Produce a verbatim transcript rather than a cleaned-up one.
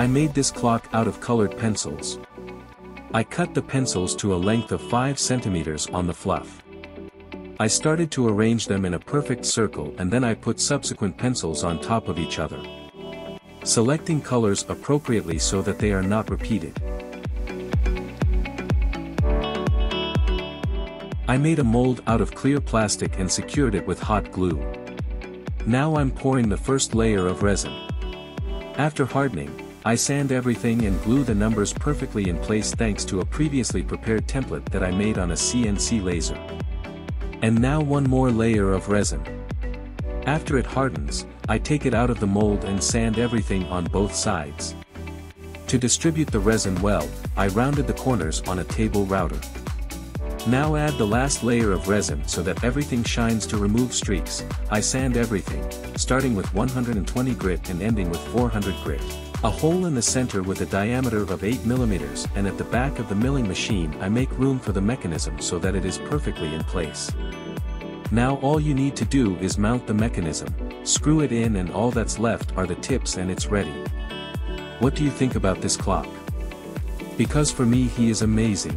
I made this clock out of colored pencils. I cut the pencils to a length of five centimeters on the fluff. I started to arrange them in a perfect circle and then I put subsequent pencils on top of each other, selecting colors appropriately so that they are not repeated. I made a mold out of clear plastic and secured it with hot glue. Now I'm pouring the first layer of resin. After hardening, I sand everything and glue the numbers perfectly in place thanks to a previously prepared template that I made on a C N C laser. And now one more layer of resin. After it hardens, I take it out of the mold and sand everything on both sides. To distribute the resin well, I rounded the corners on a table router. Now add the last layer of resin so that everything shines to remove streaks. I sand everything, starting with one hundred twenty grit and ending with four hundred grit. A hole in the center with a diameter of eight millimeters, and at the back of the milling machine I make room for the mechanism so that it is perfectly in place. Now all you need to do is mount the mechanism, screw it in, and all that's left are the tips and it's ready. What do you think about this clock? Because for me he is amazing.